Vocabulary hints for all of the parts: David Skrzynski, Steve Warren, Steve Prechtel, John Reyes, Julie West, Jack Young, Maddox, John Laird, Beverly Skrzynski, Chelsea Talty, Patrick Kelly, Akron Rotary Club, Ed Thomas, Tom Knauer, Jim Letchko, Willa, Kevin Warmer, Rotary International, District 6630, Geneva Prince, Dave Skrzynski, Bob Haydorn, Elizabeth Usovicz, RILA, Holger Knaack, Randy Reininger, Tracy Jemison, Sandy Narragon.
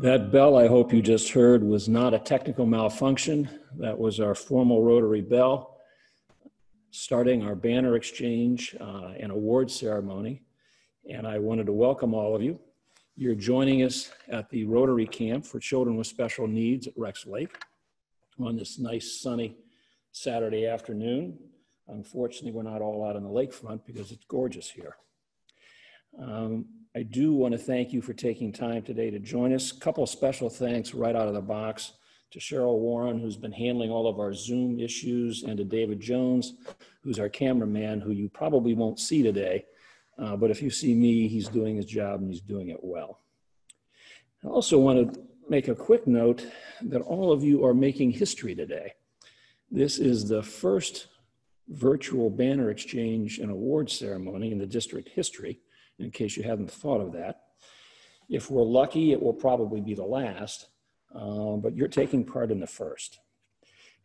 That bell I hope you just heard was not a technical malfunction. That was our formal Rotary bell, starting our banner exchange and award ceremony. And I wanted to welcome all of you. You're joining us at the Rotary Camp for Children with Special Needs at Rex Lake on this nice sunny Saturday afternoon. Unfortunately, we're not all out on the lakefront because it's gorgeous here. I do want to thank you for taking time today to join us. A couple special thanks right out of the box to Cheryl Warren, who's been handling all of our Zoom issues, and to David Jones, who's our cameraman, who you probably won't see today. But if you see me, he's doing his job and he's doing it well. I also want to make a quick note that all of you are making history today. This is the first virtual banner exchange and award ceremony in the district history, in case you haven't thought of that. If we're lucky, it will probably be the last, but you're taking part in the first.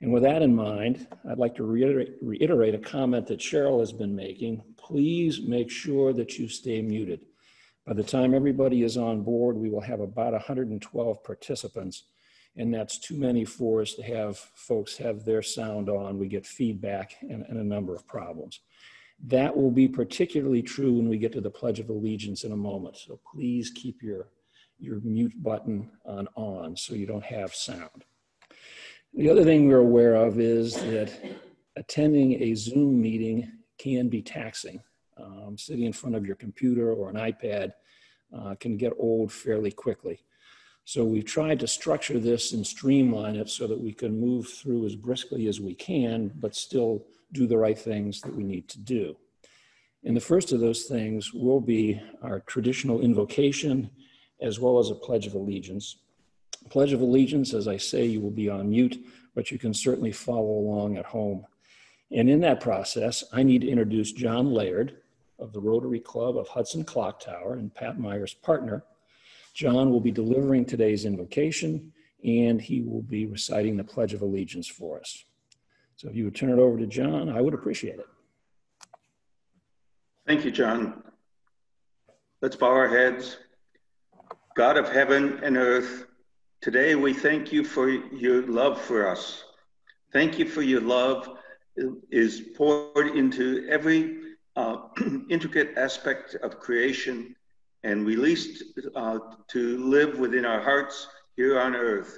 And with that in mind, I'd like to reiterate a comment that Cheryl has been making. Please make sure that you stay muted. By the time everybody is on board, we will have about 112 participants, and that's too many for us to have folks have their sound on. We get feedback and a number of problems. That will be particularly true when we get to the Pledge of Allegiance in a moment. So please keep your mute button on so you don't have sound. The other thing we're aware of is that attending a Zoom meeting can be taxing. Sitting in front of your computer or an iPad can get old fairly quickly. So we've tried to structure this and streamline it so that we can move through as briskly as we can, but still do the right things that we need to do. And the first of those things will be our traditional invocation, as well as a Pledge of Allegiance. Pledge of Allegiance, as I say, you will be on mute, but you can certainly follow along at home. And in that process, I need to introduce John Laird of the Rotary Club of Hudson Clock Tower and Pat Myers' partner. John will be delivering today's invocation, and he will be reciting the Pledge of Allegiance for us. So if you would turn it over to John, I would appreciate it. Thank you, John. Let's bow our heads. God of heaven and earth, today we thank you for your love for us. Thank you for your love is poured into every intricate aspect of creation and released to live within our hearts here on earth.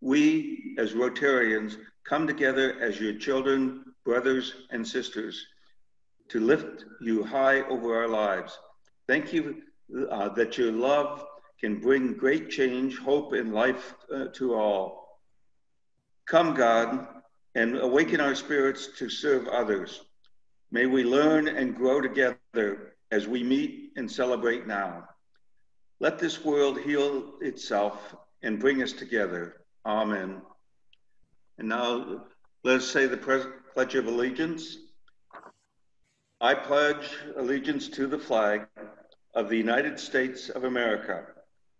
We, as Rotarians, come together as your children, brothers, and sisters to lift you high over our lives. Thank you that your love can bring great change, hope, and life to all. Come, God, and awaken our spirits to serve others. May we learn and grow together as we meet and celebrate now. Let this world heal itself and bring us together. Amen. And now let us say the Pledge of Allegiance. I pledge allegiance to the flag of the United States of America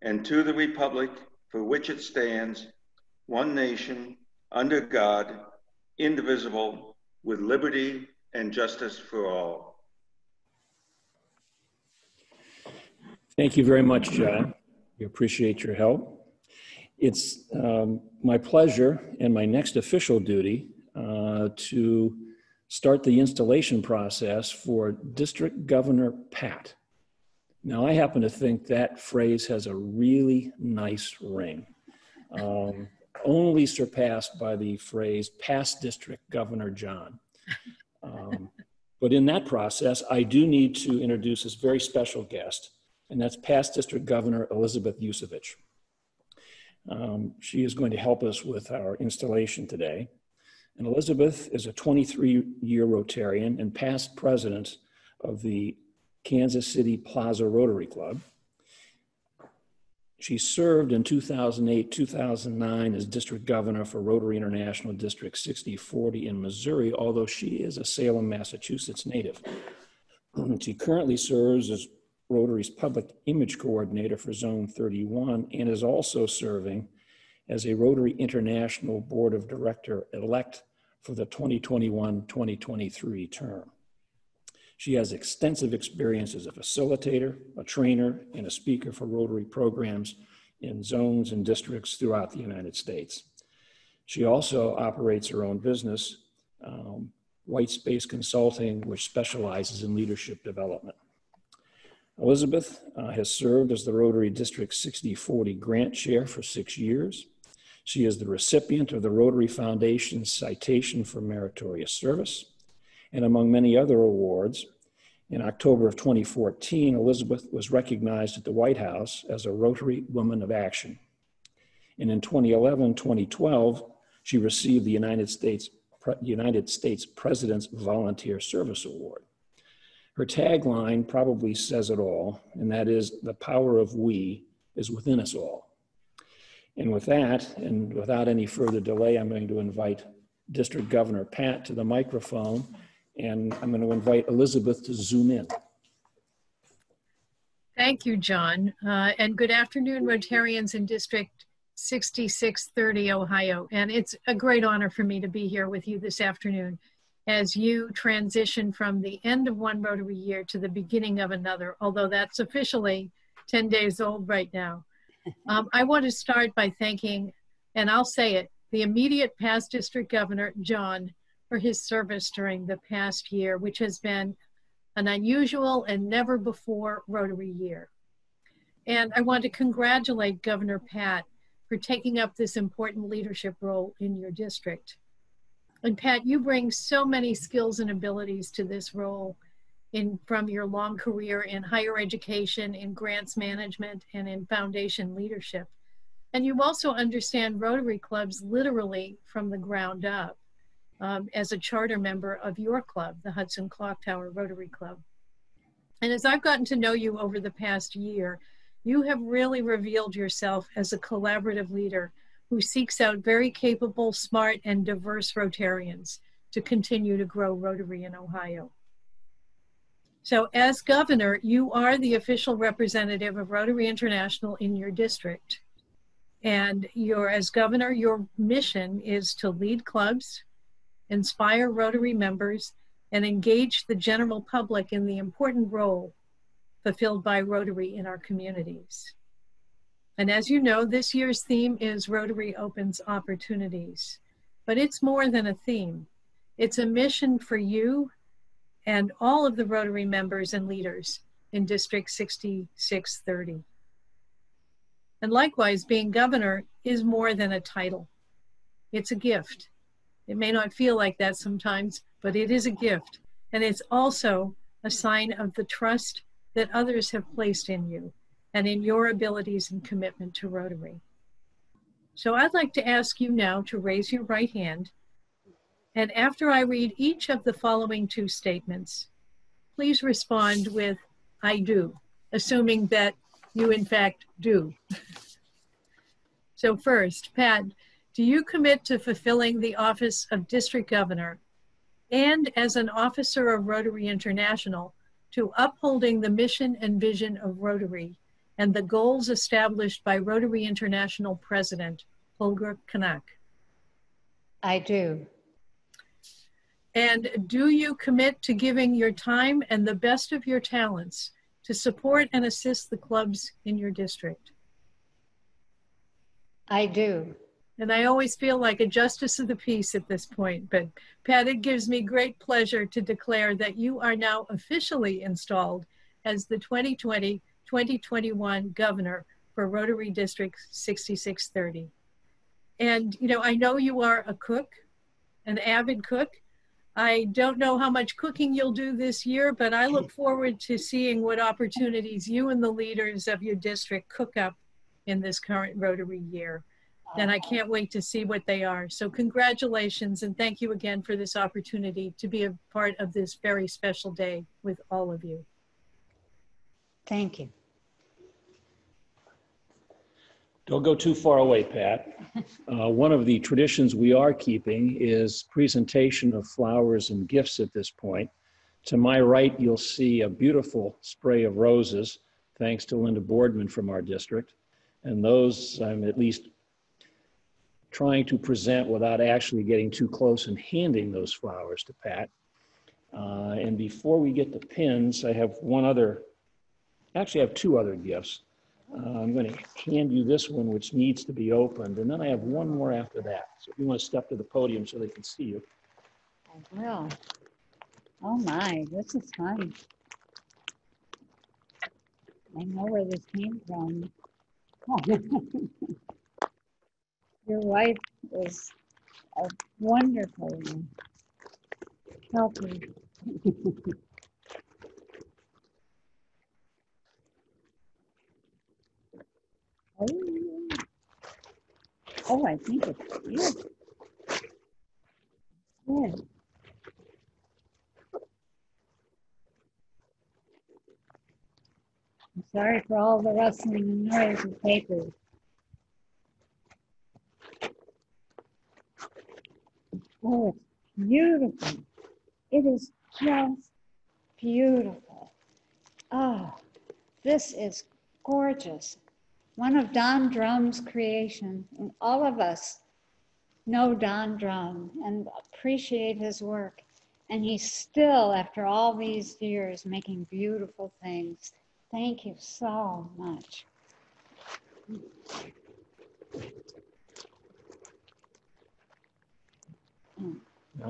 and to the republic for which it stands, one nation, under God, indivisible, with liberty and justice for all. Thank you very much, John. We appreciate your help. It's my pleasure and my next official duty to start the installation process for District Governor Pat. Now, I happen to think that phrase has a really nice ring, only surpassed by the phrase past District Governor John. But in that process, I do need to introduce this very special guest, and that's past District Governor Elizabeth Usovicz. She is going to help us with our installation today. And Elizabeth is a 23-year Rotarian and past president of the Kansas City Plaza Rotary Club. She served in 2008-2009 as district governor for Rotary International District 6040 in Missouri, although she is a Salem, Massachusetts native. She currently serves as Rotary's Public Image Coordinator for Zone 31 and is also serving as a Rotary International Board of Director-elect for the 2021-2023 term. She has extensive experience as a facilitator, a trainer, and a speaker for Rotary programs in zones and districts throughout the United States. She also operates her own business, White Space Consulting, which specializes in leadership development. Elizabeth has served as the Rotary District 6040 Grant Chair for 6 years. She is the recipient of the Rotary Foundation's Citation for Meritorious Service, and among many other awards. In October of 2014, Elizabeth was recognized at the White House as a Rotary Woman of Action. And in 2011-2012, she received the United States President's Volunteer Service Award. Her tagline probably says it all, and that is, the power of we is within us all. And with that, and without any further delay, I'm going to invite District Governor Pat to the microphone, and I'm going to invite Elizabeth to zoom in. Thank you, John, and good afternoon, Rotarians in District 6630, Ohio. And it's a great honor for me to be here with you this afternoon as you transition from the end of one Rotary year to the beginning of another, although that's officially 10 days old right now. I want to start by thanking, and I'll say it, the immediate past District Governor, John, for his service during the past year, which has been an unusual and never before Rotary year. And I want to congratulate Governor Pat for taking up this important leadership role in your district. And Pat, you bring so many skills and abilities to this role from your long career in higher education, in grants management, and in foundation leadership. And you also understand Rotary clubs literally from the ground up. As a charter member of your club, the Hudson Clock Tower Rotary Club. And as I've gotten to know you over the past year, you have really revealed yourself as a collaborative leader who seeks out very capable, smart, and diverse Rotarians to continue to grow Rotary in Ohio. So as governor, you are the official representative of Rotary International in your district. And as governor, your mission is to lead clubs, inspire Rotary members, and engage the general public in the important role fulfilled by Rotary in our communities. And as you know, this year's theme is Rotary Opens Opportunities, but it's more than a theme. It's a mission for you and all of the Rotary members and leaders in District 6630. And likewise, being governor is more than a title. It's a gift. It may not feel like that sometimes, but it is a gift. And it's also a sign of the trust that others have placed in you and in your abilities and commitment to Rotary. So I'd like to ask you now to raise your right hand. And after I read each of the following two statements, please respond with, I do, assuming that you in fact do. So first, Pat, do you commit to fulfilling the office of District Governor and as an officer of Rotary International to upholding the mission and vision of Rotary and the goals established by Rotary International President Holger Knaack? I do. And do you commit to giving your time and the best of your talents to support and assist the clubs in your district? I do. And I always feel like a justice of the peace at this point, but Pat, it gives me great pleasure to declare that you are now officially installed as the 2020-2021 governor for Rotary District 6630. And, you know, I know you are a cook, an avid cook. I don't know how much cooking you'll do this year, but I look forward to seeing what opportunities you and the leaders of your district cook up in this current Rotary year. And I can't wait to see what they are. So congratulations, and thank you again for this opportunity to be a part of this very special day with all of you. Thank you. Don't go too far away, Pat. One of the traditions we are keeping is presentation of flowers and gifts at this point. To my right, you'll see a beautiful spray of roses, thanks to Linda Boardman from our district. And those, I'm at least trying to present without actually getting too close and handing those flowers to Pat. And before we get to pins, I have two other gifts. I'm going to hand you this one, which needs to be opened, and then I have one more after that. So if you want to step to the podium so they can see you. I will. Oh my, this is fun. I know where this came from. Your wife is a wonderful helper. Oh, I think it's beautiful. Yeah. I'm sorry for all the rustling and noise of paper. Oh, it's beautiful. It is just beautiful. Oh, this is gorgeous. One of Don Drum's creations, and all of us know Don Drum and appreciate his work. And he's still, after all these years, making beautiful things. Thank you so much. Now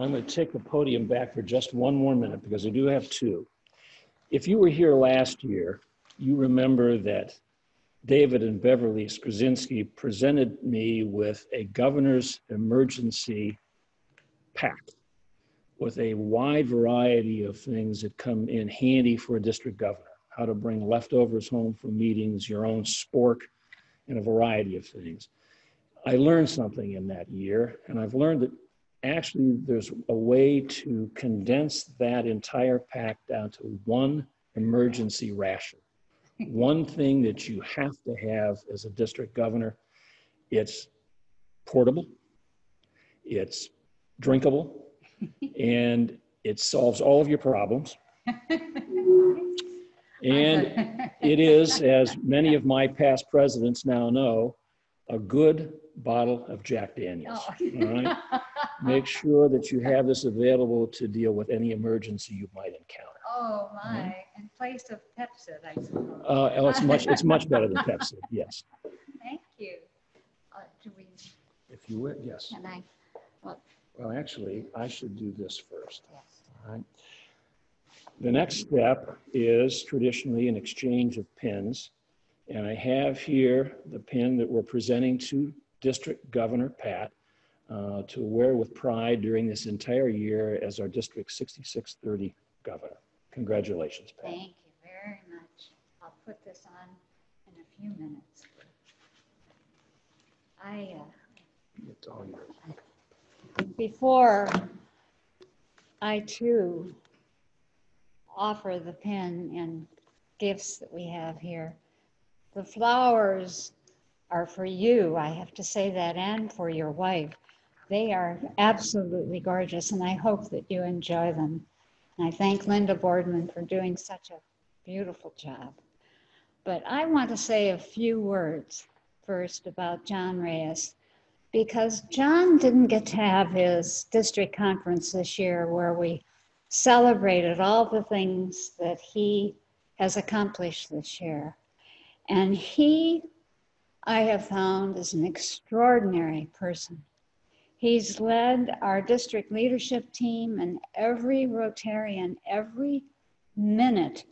I'm going to take the podium back for just one more minute because I do have two. If you were here last year, you remember that David and Beverly Skrzynski presented me with a governor's emergency pack with a wide variety of things that come in handy for a district governor. How to bring leftovers home from meetings, your own spork, and a variety of things. I learned something in that year, and I've learned that actually there's a way to condense that entire pack down to one emergency ration. One thing that you have to have as a district governor. It's portable, it's drinkable, and it solves all of your problems. And it is, as many of my past presidents now know, a good bottle of Jack Daniels. All right? Make sure that you have this available to deal with any emergency you might encounter. Oh my! Right? In place of Pepsi, I suppose. Oh, it's much better than Pepsi. Yes. Thank you. Do we? If you would, yes. Can I? Well, actually, I should do this first. Yes. All right. The next step is traditionally an exchange of pins. And I have here the pin that we're presenting to District Governor Pat to wear with pride during this entire year as our District 6630 governor. Congratulations, Pat. Thank you very much. I'll put this on in a few minutes. It's all yours. Before I too offer the pen and gifts that we have here. The flowers are for you, I have to say that, and for your wife. They are absolutely gorgeous, and I hope that you enjoy them. And I thank Linda Boardman for doing such a beautiful job. But I want to say a few words first about John Reyes, because John didn't get to have his district conference this year where we celebrated all the things that he has accomplished this year. And he, I have found, is an extraordinary person. He's led our district leadership team and every Rotarian every minute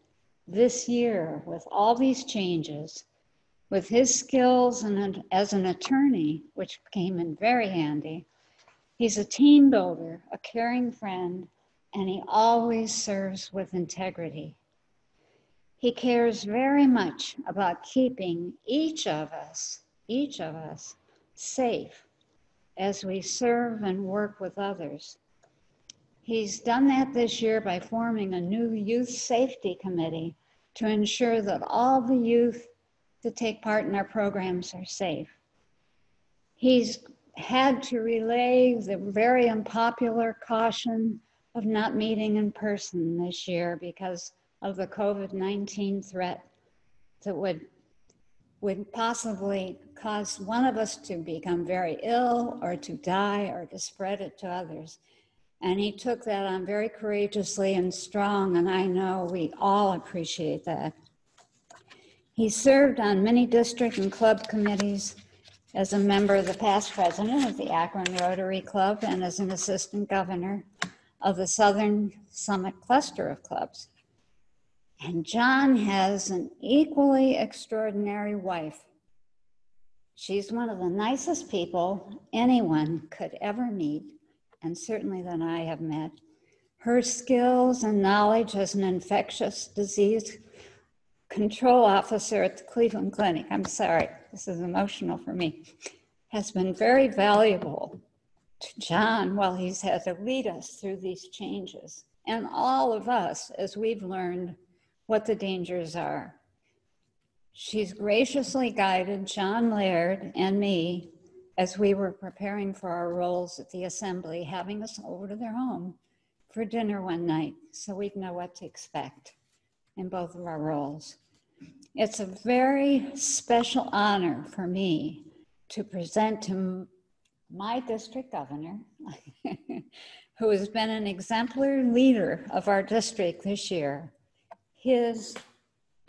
this year with all these changes, with his skills and as an attorney, which came in very handy. He's a team builder, a caring friend, and he always serves with integrity. He cares very much about keeping each of us safe as we serve and work with others. He's done that this year by forming a new youth safety committee to ensure that all the youth that take part in our programs are safe. He's had to relay the very unpopular caution of not meeting in person this year because of the COVID-19 threat that would possibly cause one of us to become very ill or to die or to spread it to others. And he took that on very courageously and strong, and I know we all appreciate that. He served on many district and club committees as a member of the past president of the Akron Rotary Club and as an assistant governor of the Southern Summit Cluster of Clubs. And John has an equally extraordinary wife. She's one of the nicest people anyone could ever meet, and certainly that I have met. Her skills and knowledge as an infectious disease control officer at the Cleveland Clinic, I'm sorry, this is emotional for me, has been very valuable to John while he's had to lead us through these changes, and all of us as we've learned what the dangers are. She's graciously guided John Laird and me as we were preparing for our roles at the assembly, having us over to their home for dinner one night so we'd know what to expect in both of our roles. It's a very special honor for me to present to my district governor, who has been an exemplary leader of our district this year, his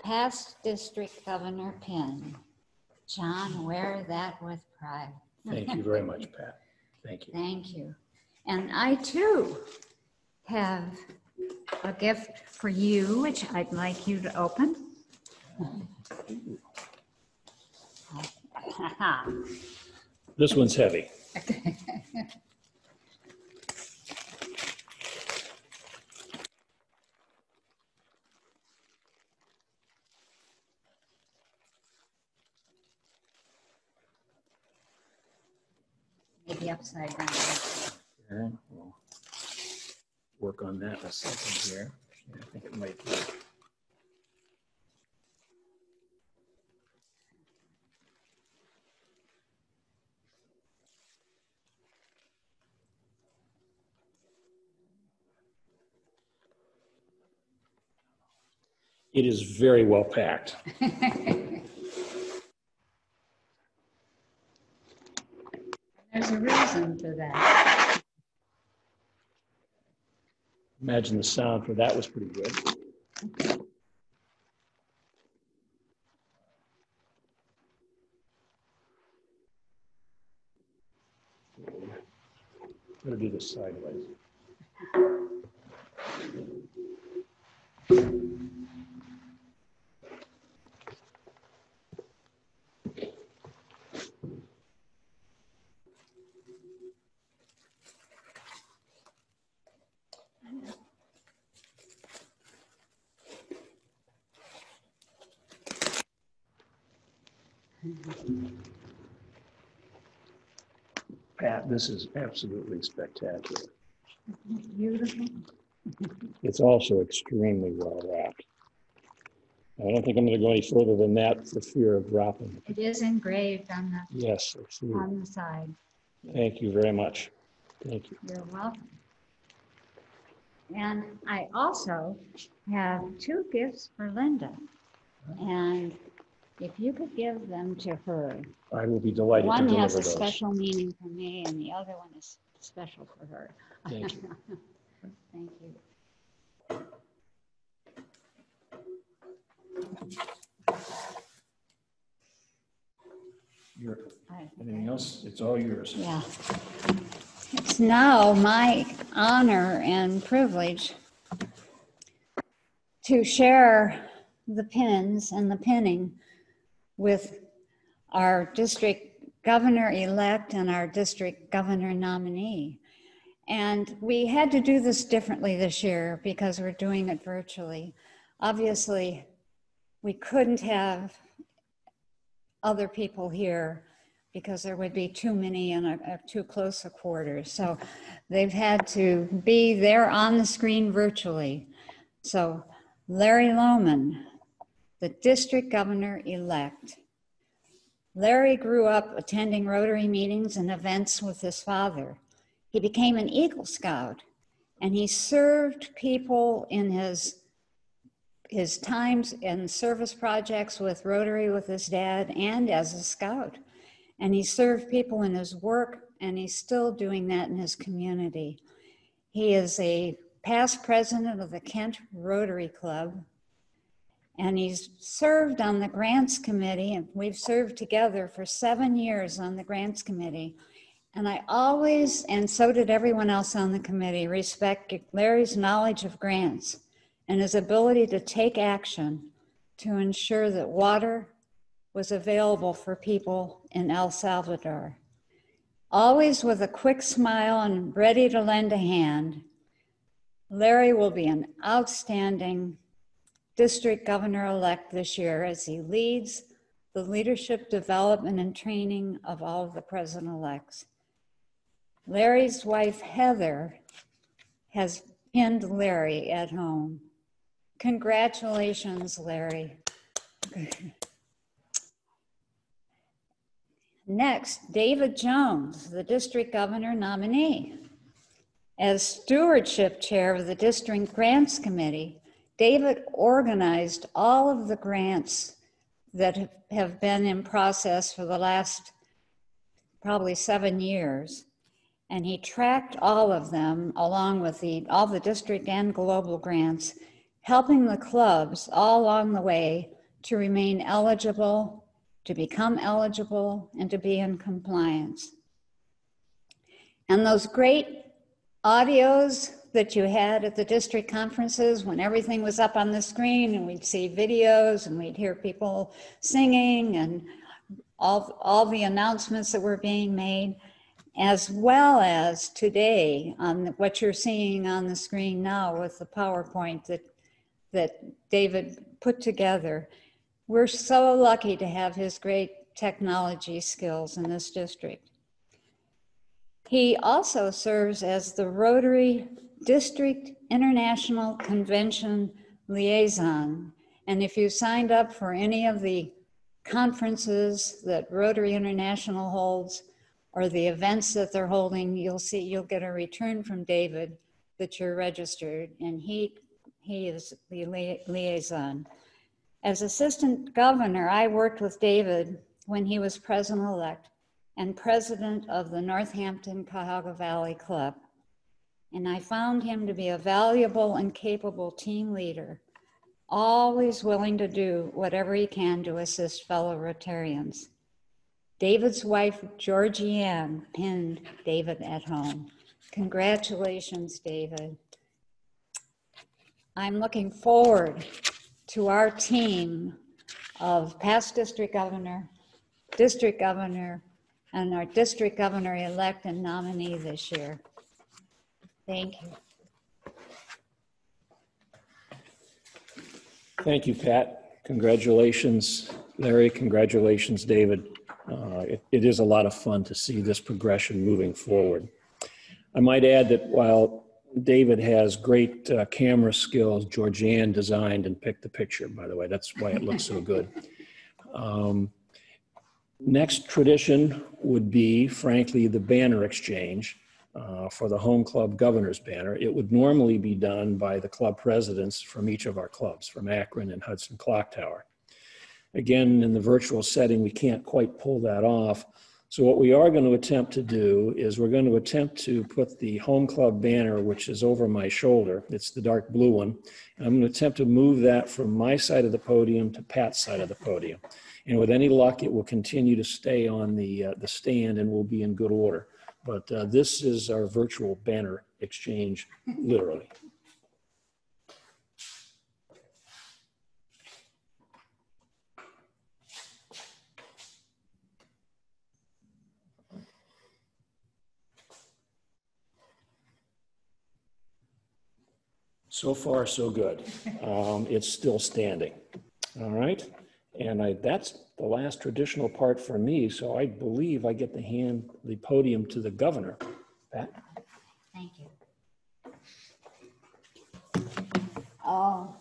past district governor pin. John, wear that with pride. Thank you very much, Pat. Thank you. Thank you. And I too have a gift for you, which I'd like you to open. This one's heavy. Maybe upside down. Yeah, we'll work on that in a second here. I think it might be. It is very well packed. There's a reason for that. Imagine the sound for that was pretty good. Okay. I'm going to do this sideways. Pat, this is absolutely spectacular. Beautiful. It's also extremely well wrapped. I don't think I'm going to go any further than that for fear of dropping. It is engraved on the, yes, on the side. Thank you very much. Thank you. You're welcome. And I also have two gifts for Linda. And if you could give them to her. I will be delighted to deliver those. One has a special meaning for me and the other one is special for her. Thank you. Thank you. Anything else? It's all yours. Yeah. It's now my honor and privilege to share the pins and the pinning with our district governor-elect and our district governor nominee. And we had to do this differently this year because we're doing it virtually. Obviously, we couldn't have other people here because there would be too many and too close a quarter. So they've had to be there on the screen virtually. So Larry Lohman, the district governor-elect. Larry grew up attending Rotary meetings and events with his father. He became an Eagle Scout, and he served people in his times in service projects with Rotary with his dad and as a scout. And he served people in his work, and he's still doing that in his community. He is a past president of the Kent Rotary Club, and he's served on the grants committee, and we've served together for 7 years on the grants committee. And I always, and so did everyone else on the committee, respect Larry's knowledge of grants and his ability to take action to ensure that water was available for people in El Salvador. Always with a quick smile and ready to lend a hand, Larry will be an outstanding district governor-elect this year as he leads the leadership development and training of all of the president-elects. Larry's wife, Heather, has pinned Larry at home. Congratulations, Larry. Next, David Jones, the district governor nominee. As stewardship chair of the district grants committee, David organized all of the grants that have been in process for the last probably 7 years. And he tracked all of them along with all the district and global grants, helping the clubs all along the way to remain eligible, to become eligible, and to be in compliance. And those great audios that you had at the district conferences when everything was up on the screen and we'd see videos and we'd hear people singing and all the announcements that were being made, as well as today on what you're seeing on the screen now with the PowerPoint that David put together. We're so lucky to have his great technology skills in this district. He also serves as the Rotary District International Convention Liaison. And if you signed up for any of the conferences that Rotary International holds or the events that they're holding, you'll get a return from David that you're registered, and he is the liaison. As assistant governor, I worked with David when he was president-elect and president of the Northampton Cuyahoga Valley Club. And I found him to be a valuable and capable team leader, always willing to do whatever he can to assist fellow Rotarians. David's wife, Georgianne, pinned David at home. Congratulations, David. I'm looking forward to our team of past district governor, and our district governor-elect and nominee this year. Thank you. Thank you, Pat. Congratulations, Larry. Congratulations, David. It is a lot of fun to see this progression moving forward. I might add that while David has great camera skills, Georgianne designed and picked the picture, by the way. That's why it looks so good. Next tradition would be, frankly, the banner exchange for the home club governor's banner. It would normally be done by the club presidents from each of our clubs, from Akron and Hudson Clock Tower. Again, in the virtual setting, we can't quite pull that off. So what we are going to attempt to do is we're going to attempt to put the home club banner, which is over my shoulder, it's the dark blue one, and I'm going to attempt to move that from my side of the podium to Pat's side of the podium. And with any luck, it will continue to stay on the stand and will be in good order. But this is our virtual banner exchange, literally. So far, so good. It's still standing. All right. And that's the last traditional part for me, so I believe I get to hand the podium to the governor. Pat? Thank you. Oh,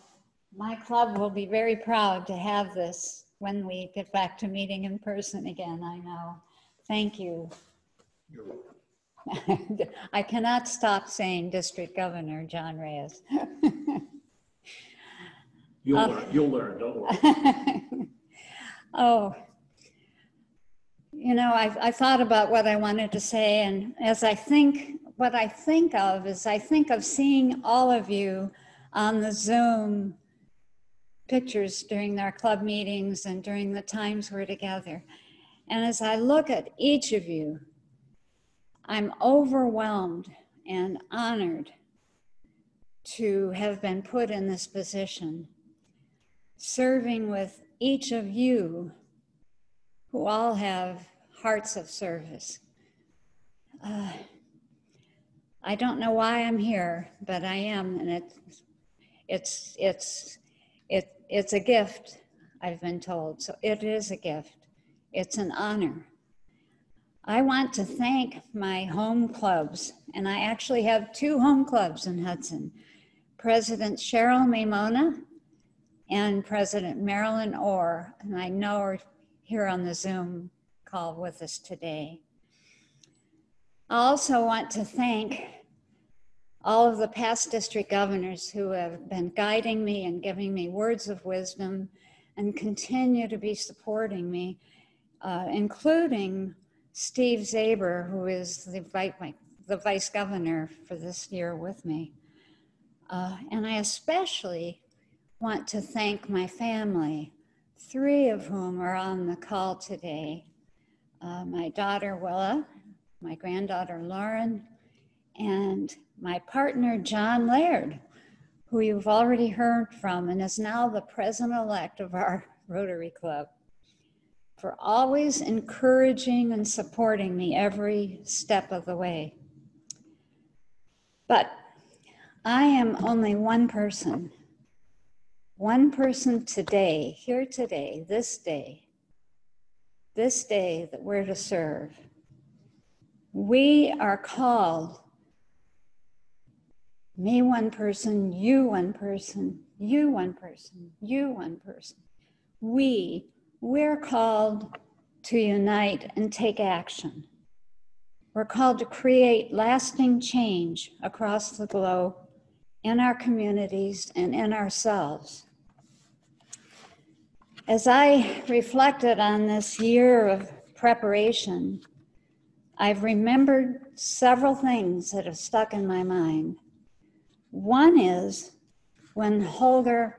my club will be very proud to have this when we get back to meeting in person again, I know. Thank you. You're welcome. I cannot stop saying District Governor John Reyes. You'll learn, don't worry. Oh, you know, I thought about what I wanted to say, and as I think, what I think of is I think of seeing all of you on the Zoom pictures during our club meetings and during the times we're together. And as I look at each of you, I'm overwhelmed and honored to have been put in this position, serving with each of you who all have hearts of service. I don't know why I'm here, but I am, and it's a gift, I've been told. So it is a gift. It's an honor. I want to thank my home clubs, and I actually have two home clubs in Hudson, President Cheryl Mimona and President Marilyn Orr, and I know her here on the Zoom call with us today. I also want to thank all of the past district governors who have been guiding me and giving me words of wisdom and continue to be supporting me, including Steve Zaber, who is the vice governor for this year with me. And I especially want to thank my family, three of whom are on the call today. My daughter, Willa, my granddaughter, Lauren, and my partner, John Laird, who you've already heard from and is now the president-elect of our Rotary Club, for always encouraging and supporting me every step of the way. But I am only one person today, here today, this day that we're to serve. We are called, me one person, you one person, you one person, you one person. We're called to unite and take action. We're called to create lasting change across the globe, in our communities, and in ourselves. As I reflected on this year of preparation, I've remembered several things that have stuck in my mind. One is when Holger,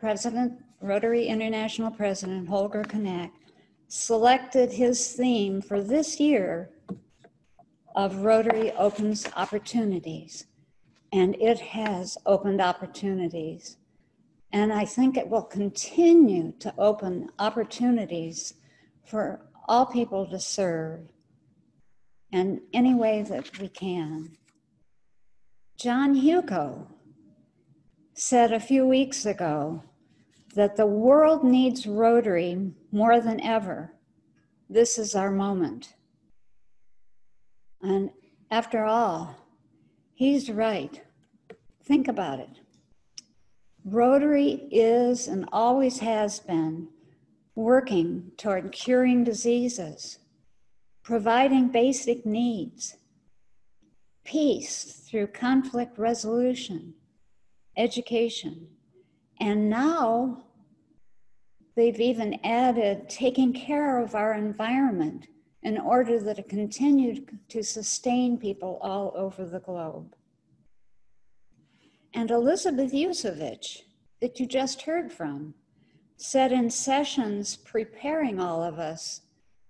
Rotary International President Holger Knaack, selected his theme for this year of Rotary Opens Opportunities. And it has opened opportunities. And I think it will continue to open opportunities for all people to serve in any way that we can. John Hugo said a few weeks ago that the world needs Rotary more than ever. This is our moment. And after all, he's right. Think about it. Rotary is and always has been working toward curing diseases, providing basic needs, peace through conflict resolution, education, and now they've even added taking care of our environment in order that it continued to sustain people all over the globe. And Elizabeth Usovicz, that you just heard from, said in sessions preparing all of us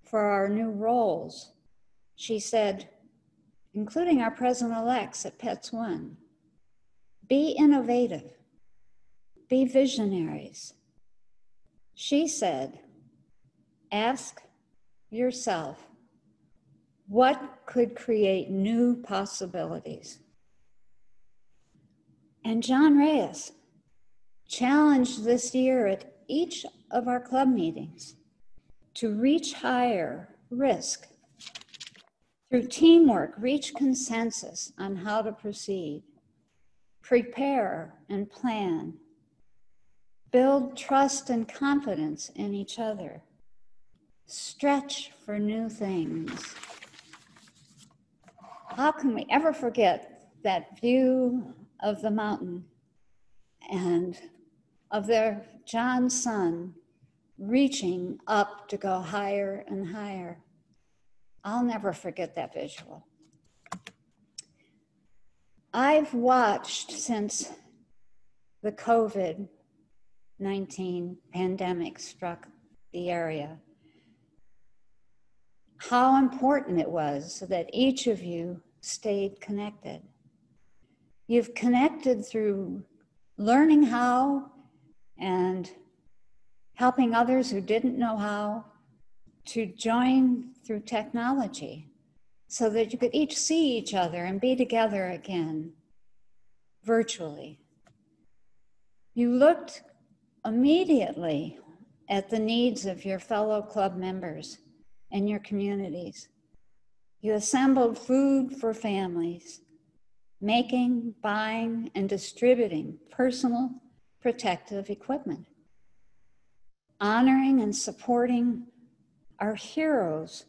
for our new roles, she said, including our president-elects at PETS One, be innovative, be visionaries. She said, ask yourself, what could create new possibilities? And John Reyes challenged this year at each of our club meetings to reach higher risk, through teamwork, reach consensus on how to proceed, prepare and plan, build trust and confidence in each other, stretch for new things. How can we ever forget that view of the mountain and of their John's son reaching up to go higher and higher? I'll never forget that visual. I've watched since the COVID COVID-19 pandemic struck the area, how important it was so that each of you stayed connected. You've connected through learning how and helping others who didn't know how to join through technology so that you could each see each other and be together again virtually. You looked immediately at the needs of your fellow club members and your communities. You assembled food for families, making, buying, and distributing personal protective equipment, honoring and supporting our heroes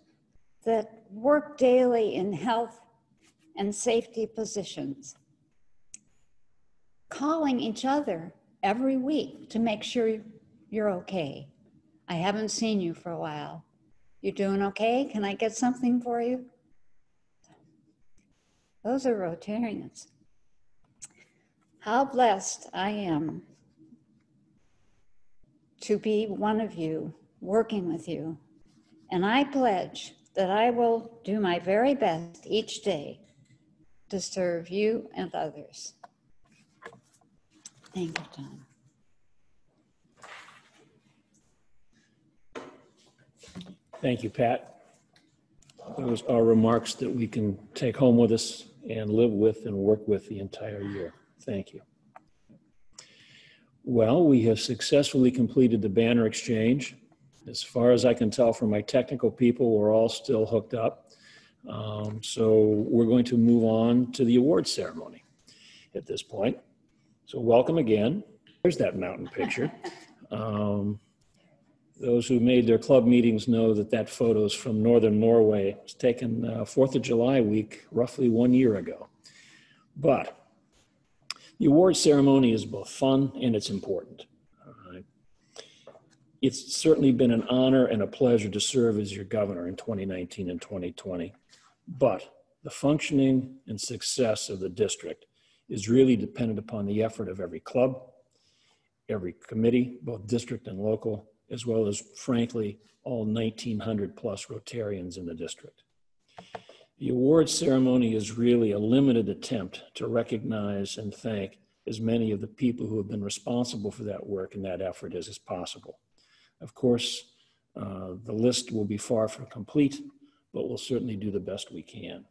that work daily in health and safety positions, calling each other every week to make sure you're okay. I haven't seen you for a while. You doing okay? Can I get something for you? Those are Rotarians. How blessed I am to be one of you, working with you. And I pledge that I will do my very best each day to serve you and others. Thank you, John. Thank you, Pat. Those are remarks that we can take home with us and live with and work with the entire year. Thank you. Well, we have successfully completed the banner exchange. As far as I can tell from my technical people, we're all still hooked up. So we're going to move on to the award ceremony at this point. So welcome again. There's that mountain picture. Those who made their club meetings know that that photo is from northern Norway. It was taken 4th of July week, roughly 1 year ago. But the award ceremony is both fun and it's important. It's certainly been an honor and a pleasure to serve as your governor in 2019 and 2020. But the functioning and success of the district is really dependent upon the effort of every club, every committee, both district and local, as well as, frankly, all 1,900 plus Rotarians in the district. The award ceremony is really a limited attempt to recognize and thank as many of the people who have been responsible for that work and that effort as is possible. Of course, the list will be far from complete, but we'll certainly do the best we can.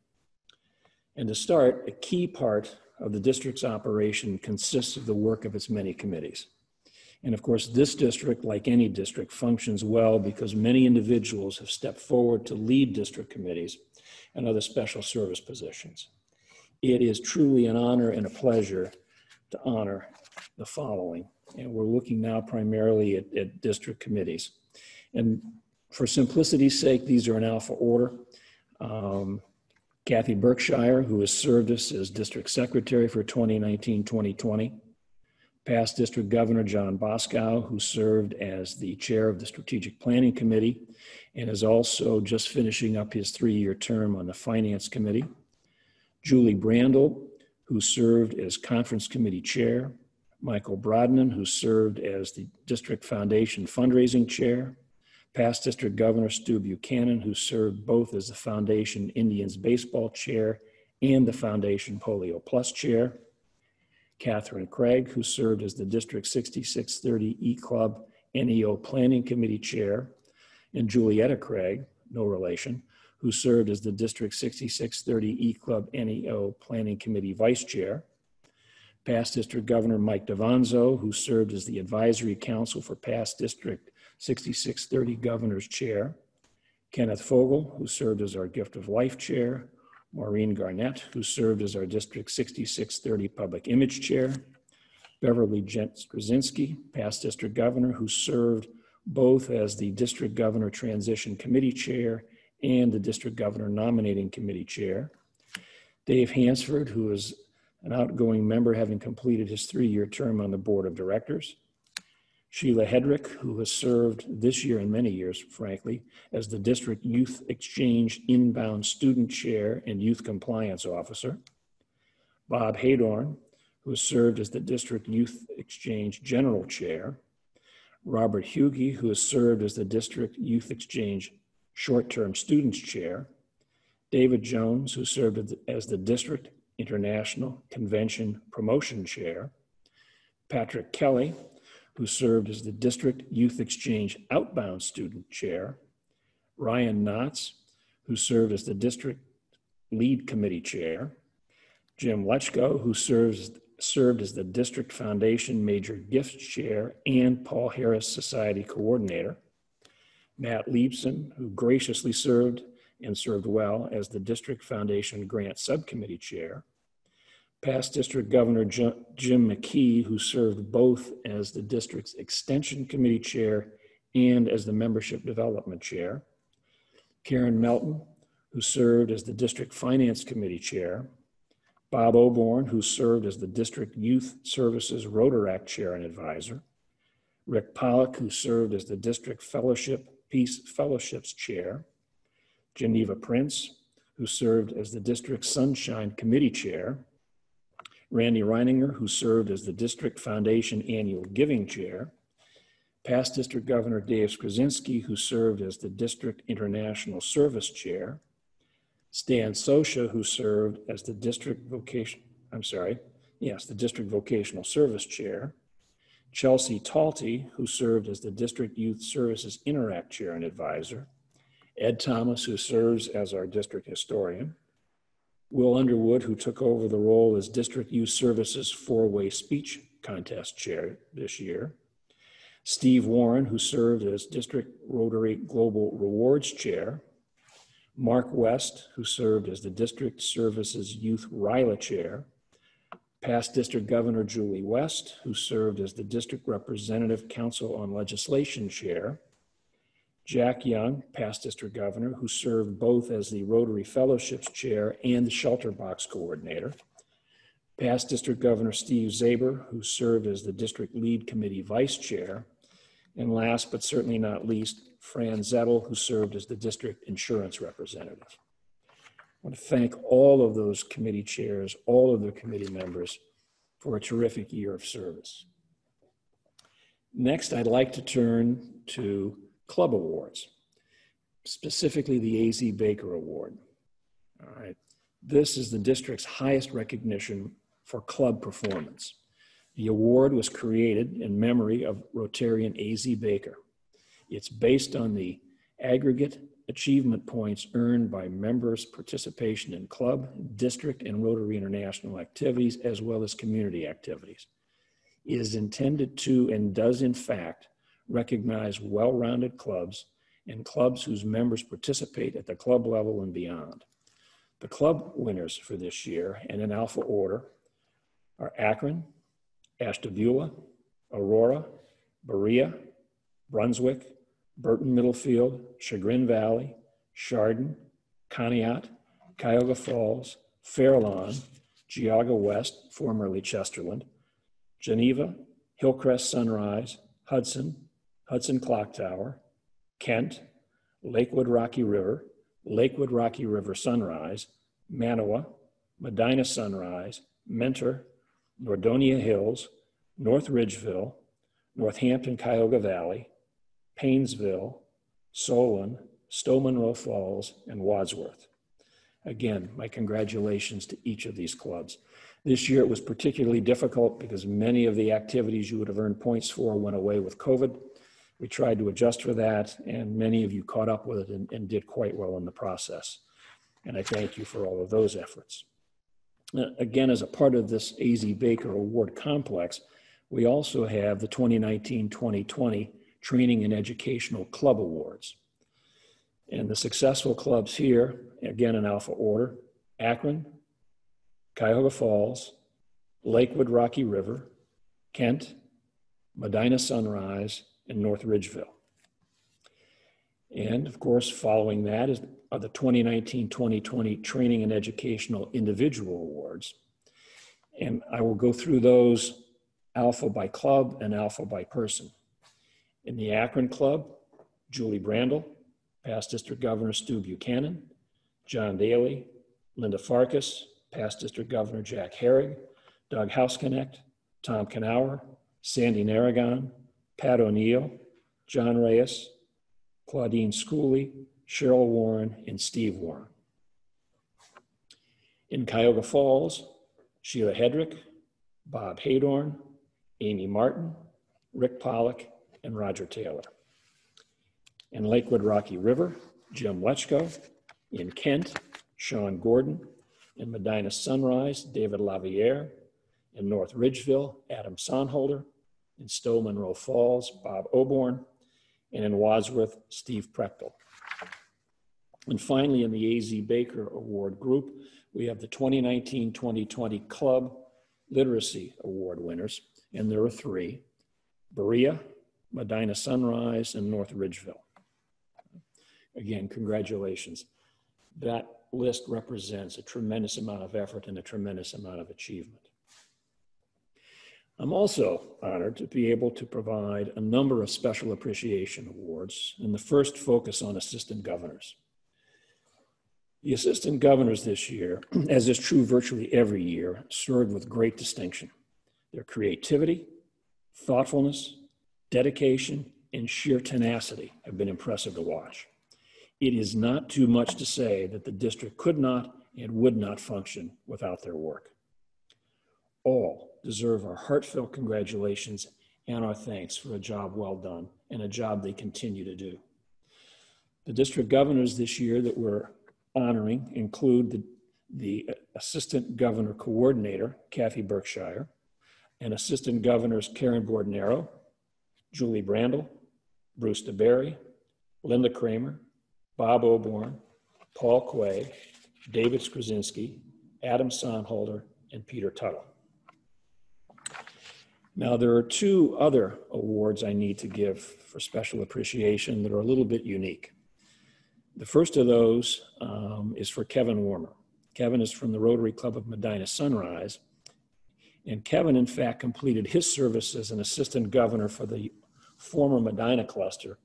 And to start, a key part of the district's operation consists of the work of its many committees. And of course, this district, like any district, functions well because many individuals have stepped forward to lead district committees and other special service positions. It is truly an honor and a pleasure to honor the following. And we're looking now primarily at district committees. And for simplicity's sake, these are in alpha order. Kathy Berkshire, who has served us as district secretary for 2019-2020. Past district governor John Boscow, who served as the chair of the strategic planning committee and is also just finishing up his 3-year term on the finance committee. Julie Brandle, who served as conference committee chair. Michael Brodman, who served as the district foundation fundraising chair. Past district governor Stu Buchanan, who served both as the Foundation Indians baseball chair and the Foundation Polio Plus chair. Catherine Craig, who served as the District 6630 E-Club NEO Planning Committee Chair, and Julietta Craig, no relation, who served as the District 6630 E-Club NEO Planning Committee Vice Chair. Past District Governor Mike Devanzo, who served as the Advisory Council for Past District 6630 Governor's Chair. Kenneth Fogel, who served as our Gift of Life Chair. Maureen Garnett, who served as our District 6630 Public Image Chair. Beverly Skrzynski, past district governor, who served both as the District Governor Transition Committee Chair and the District Governor Nominating Committee Chair. Dave Hansford, who is an outgoing member having completed his 3-year term on the Board of Directors. Sheila Hedrick, who has served this year and many years, frankly, as the District Youth Exchange Inbound Student Chair and Youth Compliance Officer. Bob Haydorn, who has served as the District Youth Exchange General Chair. Robert Hughey, who has served as the District Youth Exchange Short-Term Students Chair, David Jones, who served as the District International Convention Promotion Chair, Patrick Kelly, who served as the District Youth Exchange Outbound Student Chair, Ryan Knotts, who served as the District Lead Committee Chair, Jim Letchko, who served as the District Foundation Major Gifts Chair and Paul Harris Society Coordinator, Matt Liebson, who graciously served and served well as the District Foundation Grant Subcommittee Chair, past District Governor Jim McKee, who served both as the District's Extension Committee Chair and as the Membership Development Chair, Karen Melton, who served as the District Finance Committee Chair, Bob Oborn, who served as the District Youth Services Rotaract Chair and Advisor, Rick Pollock, who served as the District Peace Fellowships Chair, Geneva Prince, who served as the District Sunshine Committee Chair, Randy Reininger, who served as the District Foundation Annual Giving Chair, past District Governor Dave Skrzynski, who served as the District International Service Chair, Stan Sosha, who served as the District Vocational Service Chair, Chelsea Talty, who served as the District Youth Services Interact Chair and Advisor, Ed Thomas, who serves as our District Historian, Will Underwood, who took over the role as District Youth Services Four-Way Speech Contest Chair this year, Steve Warren, who served as District Rotary Global Rewards Chair, Mark West, who served as the District Services Youth RILA Chair, past District Governor Julie West, who served as the District Representative Council on Legislation Chair, Jack Young, past District Governor, who served both as the Rotary Fellowships Chair and the Shelter Box Coordinator, past District Governor Steve Zaber, who served as the District Lead Committee Vice Chair, and last but certainly not least, Fran Zettel, who served as the District Insurance Representative. I want to thank all of those committee chairs, all of the committee members for a terrific year of service. Next, I'd like to turn to Club Awards, specifically the AZ Baker Award. All right, this is the district's highest recognition for club performance. The award was created in memory of Rotarian AZ Baker. It's based on the aggregate achievement points earned by members' participation in club, district, and Rotary International activities, as well as community activities. It is intended to and does in fact recognize well-rounded clubs and clubs whose members participate at the club level and beyond. The club winners for this year, and in alpha order, are Akron, Ashtabula, Aurora, Berea, Brunswick, Burton Middlefield, Chagrin Valley, Chardon, Conneaut, Cuyahoga Falls, Fair Lawn, Geauga West, formerly Chesterland, Geneva, Hillcrest Sunrise, Hudson, Hudson Clock Tower, Kent, Lakewood Rocky River, Lakewood Rocky River Sunrise, Manoa, Medina Sunrise, Mentor, Nordonia Hills, North Ridgeville, Northampton Cuyahoga Valley, Paynesville, Solon, Stowe Monroe Falls, and Wadsworth. Again, my congratulations to each of these clubs. This year it was particularly difficult because many of the activities you would have earned points for went away with COVID. We tried to adjust for that, and many of you caught up with it and did quite well in the process. And I thank you for all of those efforts. Again, as a part of this AZ Baker Award complex, we also have the 2019-2020 Training and Educational Club Awards. And the successful clubs here, again in alpha order, Akron, Cuyahoga Falls, Lakewood Rocky River, Kent, Medina Sunrise, and North Ridgeville. And of course, following that are the 2019-2020 Training and Educational Individual Awards. And I will go through those alpha by club and alpha by person. In the Akron Club, Julie Brandle, past District Governor Stu Buchanan, John Daly, Linda Farkas, past District Governor Jack Herrig, Doug Houseknecht, Tom Knauer, Sandy Narragon, Pat O'Neill, John Reyes, Claudine Schooley, Cheryl Warren, and Steve Warren. In Cuyahoga Falls, Sheila Hedrick, Bob Haydorn, Amy Martin, Rick Pollock, and Roger Taylor. In Lakewood Rocky River, Jim Letchko. In Kent, Sean Gordon. In Medina Sunrise, David Laviere. In North Ridgeville, Adam Sonholder. In Stowe Monroe Falls, Bob Oborn. And in Wadsworth, Steve Prechtel. And finally, in the AZ Baker Award group, we have the 2019-2020 Club Literacy Award winners, and there are three: Berea, Medina Sunrise, and North Ridgeville. Again, congratulations. That list represents a tremendous amount of effort and a tremendous amount of achievement. I'm also honored to be able to provide a number of special appreciation awards, and the first focus on assistant governors. The assistant governors this year, as is true virtually every year, served with great distinction. Their creativity, thoughtfulness, dedication, and sheer tenacity have been impressive to watch. It is not too much to say that the district could not and would not function without their work. All deserve our heartfelt congratulations and our thanks for a job well done and a job they continue to do. The district governors this year that we're honoring include the Assistant Governor Coordinator, Kathy Berkshire, and Assistant Governors Karen Bordonero, Julie Brandle, Bruce DeBerry, Linda Kramer, Bob Oborn, Paul Quay, David Skrzynski, Adam Sonholder, and Peter Tuttle. Now, there are two other awards I need to give for special appreciation that are a little bit unique. The first of those is for Kevin Warmer. Kevin is from the Rotary Club of Medina Sunrise, and Kevin, in fact, completed his service as an assistant governor for the former Medina cluster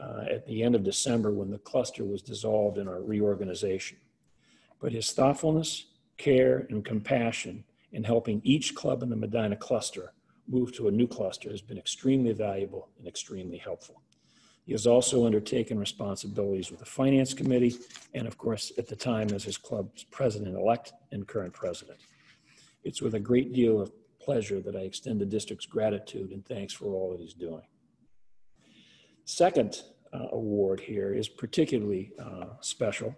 at the end of December when the cluster was dissolved in our reorganization. But his thoughtfulness, care, and compassion in helping each club in the Medina cluster move to a new cluster has been extremely valuable and extremely helpful. He has also undertaken responsibilities with the Finance Committee and, of course, at the time as his club's president-elect and current president. It's with a great deal of pleasure that I extend the district's gratitude and thanks for all that he's doing. Second award here is particularly special,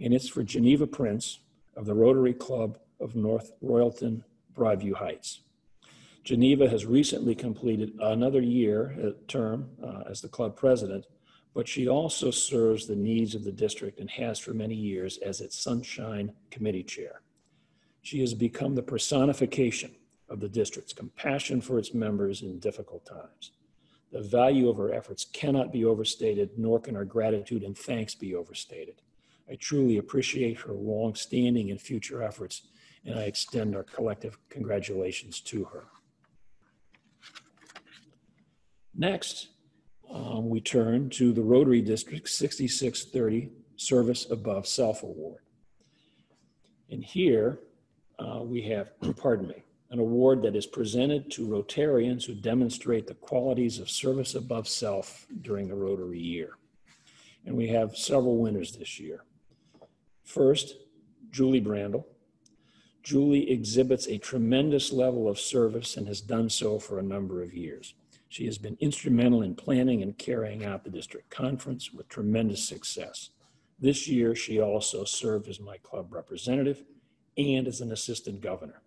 and it's for Geneva Prince of the Rotary Club of North Royalton, Broadview Heights. Geneva has recently completed another term as the club president, but she also serves the needs of the district and has for many years as its Sunshine Committee Chair. She has become the personification of the district's compassion for its members in difficult times. The value of her efforts cannot be overstated, nor can our gratitude and thanks be overstated. I truly appreciate her long-standing and future efforts, and I extend our collective congratulations to her. Next, we turn to the Rotary District 6630 Service Above Self Award. And here we have, pardon me, an award that is presented to Rotarians who demonstrate the qualities of service above self during the Rotary year. And we have several winners this year. First, Julie Brandle. Julie exhibits a tremendous level of service and has done so for a number of years. She has been instrumental in planning and carrying out the district conference with tremendous success. This year, she also served as my club representative and as an assistant governor.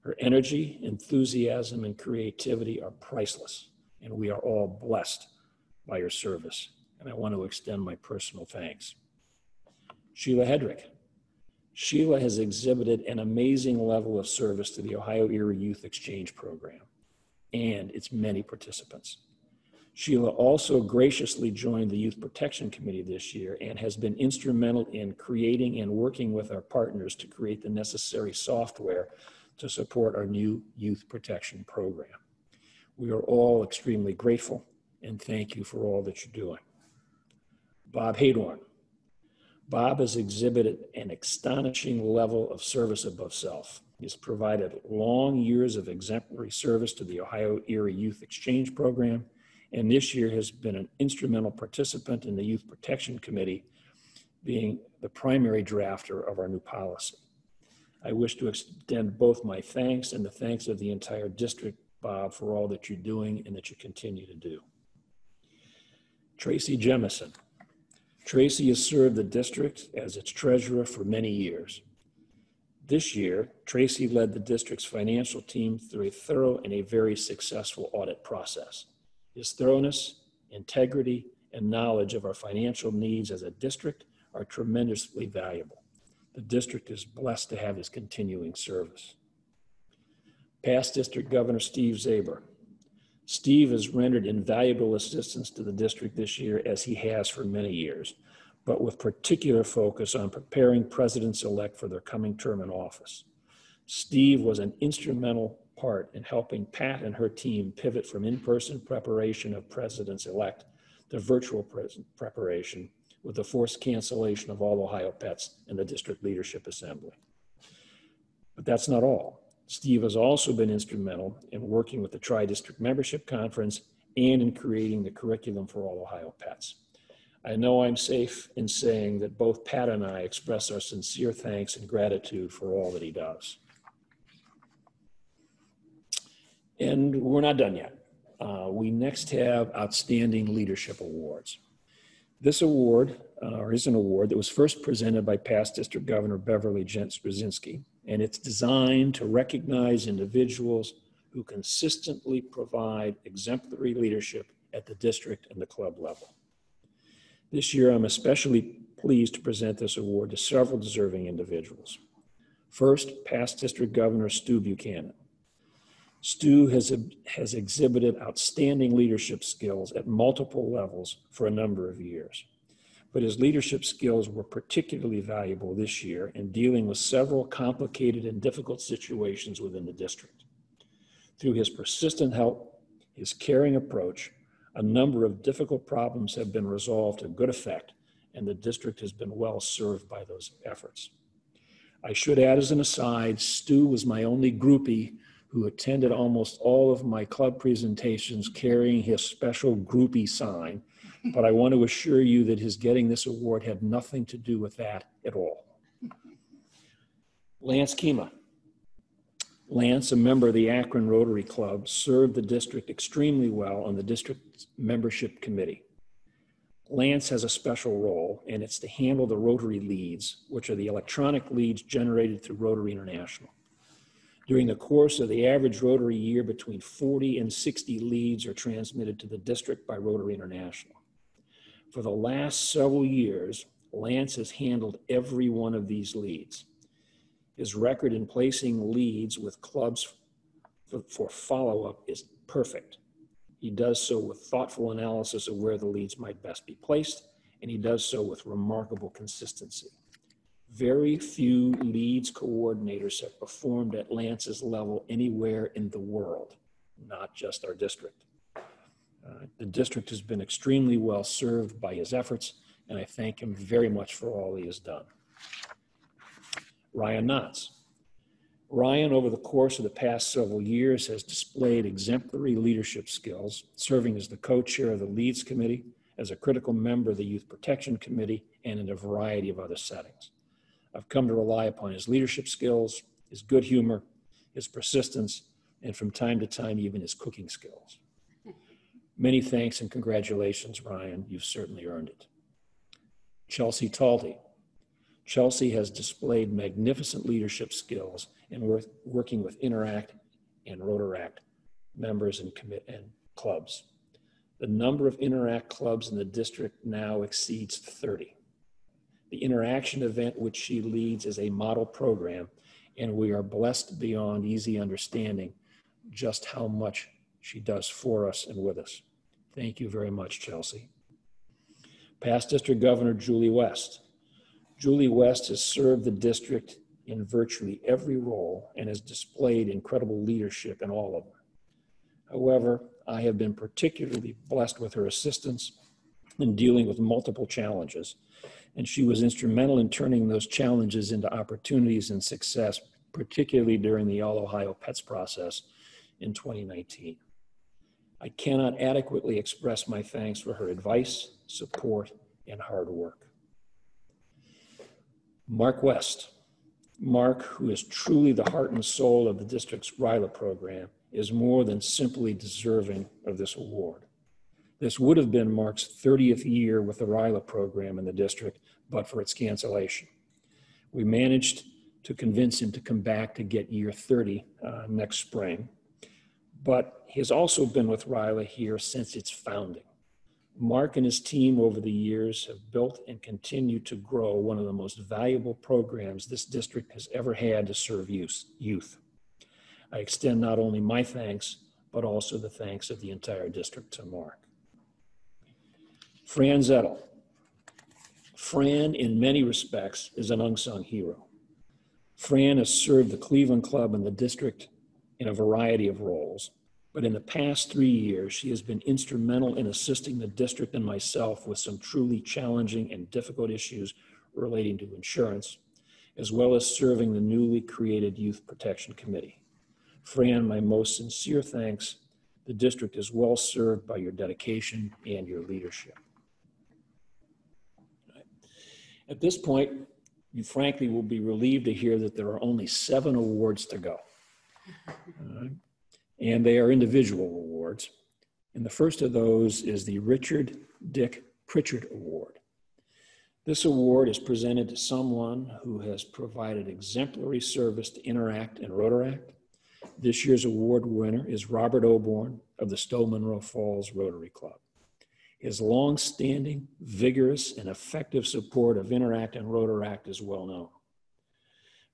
Her energy, enthusiasm, and creativity are priceless, and we are all blessed by her service, and I want to extend my personal thanks. Sheila Hedrick. Sheila has exhibited an amazing level of service to the Ohio Erie Youth Exchange Program and its many participants. Sheila also graciously joined the Youth Protection Committee this year and has been instrumental in creating and working with our partners to create the necessary software to support our new youth protection program. We are all extremely grateful and thank you for all that you're doing. Bob Haydorn. Bob has exhibited an astonishing level of service above self. He has provided long years of exemplary service to the Ohio Erie Youth Exchange Program, and this year has been an instrumental participant in the Youth Protection Committee, being the primary drafter of our new policy. I wish to extend both my thanks and the thanks of the entire district, Bob, for all that you're doing and that you continue to do. Tracy Jemison. Tracy has served the district as its treasurer for many years. This year, Tracy led the district's financial team through a thorough and a very successful audit process. His thoroughness, integrity, and knowledge of our financial needs as a district are tremendously valuable. The district is blessed to have his continuing service. Past District Governor Steve Zaber. Steve has rendered invaluable assistance to the district this year, as he has for many years, but with particular focus on preparing presidents-elect for their coming term in office. Steve was an instrumental part in helping Pat and her team pivot from in-person preparation of presidents-elect to virtual preparation with the forced cancellation of all Ohio Pets and the District Leadership Assembly. But that's not all. Steve has also been instrumental in working with the Tri-District Membership Conference and in creating the curriculum for all Ohio Pets. I know I'm safe in saying that both Pat and I express our sincere thanks and gratitude for all that he does. And we're not done yet. We next have Outstanding Leadership Awards. This award is an award that was first presented by past District Governor Beverly Skrzynski, and it's designed to recognize individuals who consistently provide exemplary leadership at the district and the club level. This year, I'm especially pleased to present this award to several deserving individuals. First, past District Governor Stu Buchanan. Stu has exhibited outstanding leadership skills at multiple levels for a number of years, but his leadership skills were particularly valuable this year in dealing with several complicated and difficult situations within the district. Through his persistent help, his caring approach, a number of difficult problems have been resolved to good effect, and the district has been well served by those efforts. I should add as an aside, Stu was my only groupie who attended almost all of my club presentations carrying his special groupie sign, but I want to assure you that his getting this award had nothing to do with that at all. Lance Kima. Lance, a member of the Akron Rotary Club, served the district extremely well on the district's membership committee. Lance has a special role, and it's to handle the Rotary leads, which are the electronic leads generated through Rotary International. During the course of the average Rotary year, between 40 and 60 leads are transmitted to the district by Rotary International. For the last several years, Lance has handled every one of these leads. His record in placing leads with clubs for follow-up is perfect. He does so with thoughtful analysis of where the leads might best be placed, and he does so with remarkable consistency. Very few leads coordinators have performed at Lance's level anywhere in the world, not just our district. The district has been extremely well served by his efforts, and I thank him very much for all he has done. Ryan Knaack. Ryan, over the course of the past several years, has displayed exemplary leadership skills, serving as the co-chair of the Leads Committee, as a critical member of the Youth Protection Committee, and in a variety of other settings. I've come to rely upon his leadership skills, his good humor, his persistence, and from time to time, even his cooking skills. Many thanks and congratulations, Ryan. You've certainly earned it. Chelsea Talty. Chelsea has displayed magnificent leadership skills in working with Interact and Rotaract members and clubs. The number of Interact clubs in the district now exceeds 30. The Interaction event, which she leads, is a model program, and we are blessed beyond easy understanding just how much she does for us and with us. Thank you very much, Chelsea. Past District Governor Julie West. Julie West has served the district in virtually every role and has displayed incredible leadership in all of them. However, I have been particularly blessed with her assistance in dealing with multiple challenges. And she was instrumental in turning those challenges into opportunities and success, particularly during the All Ohio Pets process in 2019. I cannot adequately express my thanks for her advice, support, and hard work. Mark West. Mark, who is truly the heart and soul of the district's RILA program, is more than simply deserving of this award. This would have been Mark's 30th year with the RILA program in the district, but for its cancellation. We managed to convince him to come back to get year 30 next spring. But he has also been with RILA here since its founding. Mark and his team over the years have built and continue to grow one of the most valuable programs this district has ever had to serve youth. I extend not only my thanks, but also the thanks of the entire district to Mark. Fran Zettel. Fran, in many respects, is an unsung hero. Fran has served the Cleveland Club and the district in a variety of roles, but in the past 3 years, she has been instrumental in assisting the district and myself with some truly challenging and difficult issues relating to insurance, as well as serving the newly created Youth Protection Committee. Fran, my most sincere thanks. The district is well served by your dedication and your leadership. At this point, you frankly will be relieved to hear that there are only 7 awards to go. And they are individual awards. And the first of those is the Richard Dick Pritchard Award. This award is presented to someone who has provided exemplary service to Interact and Rotaract. This year's award winner is Robert Oborn of the Stowe Monroe Falls Rotary Club. His long-standing, vigorous, and effective support of Interact and Rotaract is well known.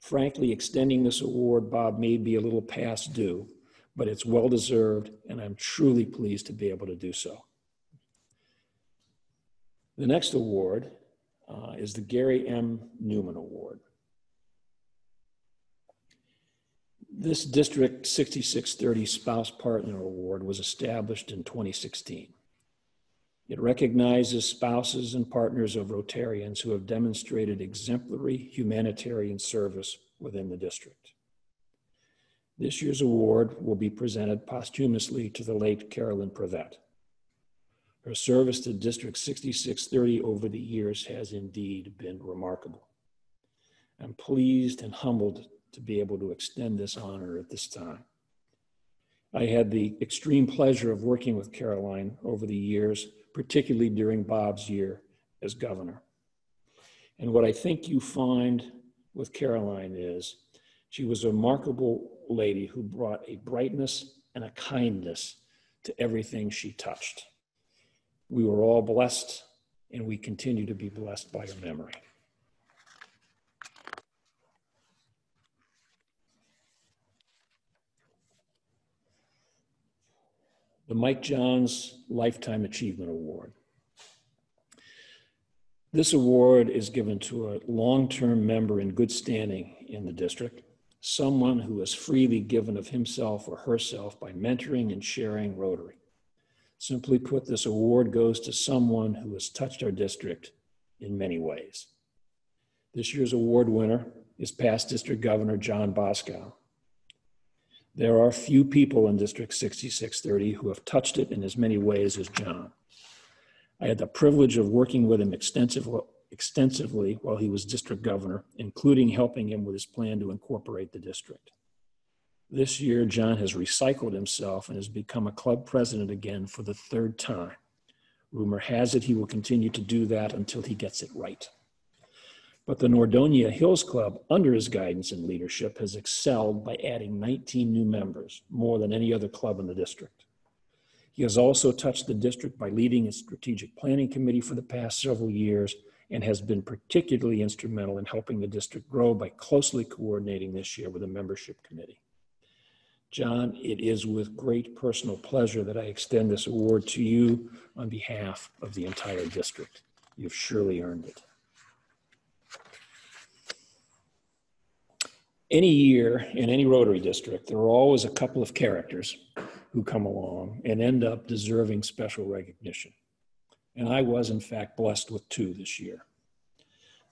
Frankly, extending this award, Bob, may be a little past due, but it's well-deserved, and I'm truly pleased to be able to do so. The next award is the Gary M. Newman Award. This District 6630 Spouse Partner Award was established in 2016. It recognizes spouses and partners of Rotarians who have demonstrated exemplary humanitarian service within the district. This year's award will be presented posthumously to the late Carolyn Prevett. Her service to District 6630 over the years has indeed been remarkable. I'm pleased and humbled to be able to extend this honor at this time. I had the extreme pleasure of working with Caroline over the years, particularly during Bob's year as governor. And what I think you find with Caroline is she was a remarkable lady who brought a brightness and a kindness to everything she touched. We were all blessed, and we continue to be blessed by her memory. The Mike Johns Lifetime Achievement Award. This award is given to a long-term member in good standing in the district, someone who has freely given of himself or herself by mentoring and sharing Rotary. Simply put, this award goes to someone who has touched our district in many ways. This year's award winner is past District Governor John Bosco. There are few people in District 6630 who have touched it in as many ways as John. I had the privilege of working with him extensively while he was district governor, including helping him with his plan to incorporate the district. This year, John has recycled himself and has become a club president again for the 3rd time. Rumor has it he will continue to do that until he gets it right. But the Nordonia Hills Club, under his guidance and leadership, has excelled by adding 19 new members, more than any other club in the district. He has also touched the district by leading its strategic planning committee for the past several years and has been particularly instrumental in helping the district grow by closely coordinating this year with a membership committee. John, it is with great personal pleasure that I extend this award to you on behalf of the entire district. You've surely earned it. Any year in any Rotary district, there are always a couple of characters who come along and end up deserving special recognition. and I was in fact blessed with two this year.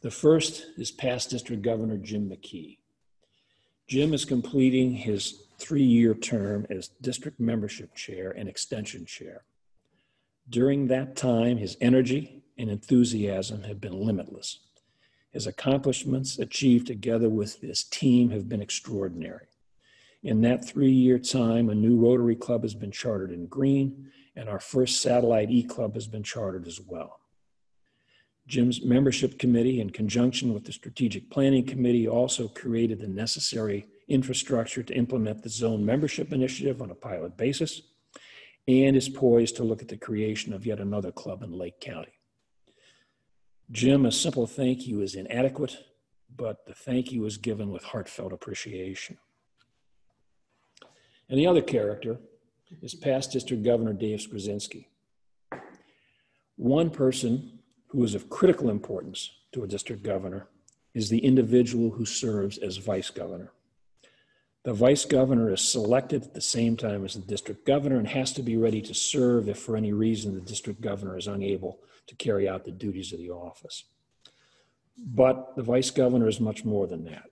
The first is past District Governor Jim McKee. Jim is completing his three-year term as District Membership Chair and Extension Chair. During that time, his energy and enthusiasm have been limitless. His accomplishments achieved together with his team have been extraordinary. In that three-year time, a new Rotary Club has been chartered in Green, and our first satellite E-Club has been chartered as well. Jim's membership committee, in conjunction with the Strategic Planning Committee, also created the necessary infrastructure to implement the Zone Membership Initiative on a pilot basis, and is poised to look at the creation of yet another club in Lake County. Jim, a simple thank you is inadequate, but the thank you is given with heartfelt appreciation. And the other character is past District Governor Dave Skrzynski. One person who is of critical importance to a district governor is the individual who serves as vice governor. The vice governor is selected at the same time as the district governor and has to be ready to serve if for any reason the district governor is unable to carry out the duties of the office. But the vice governor is much more than that.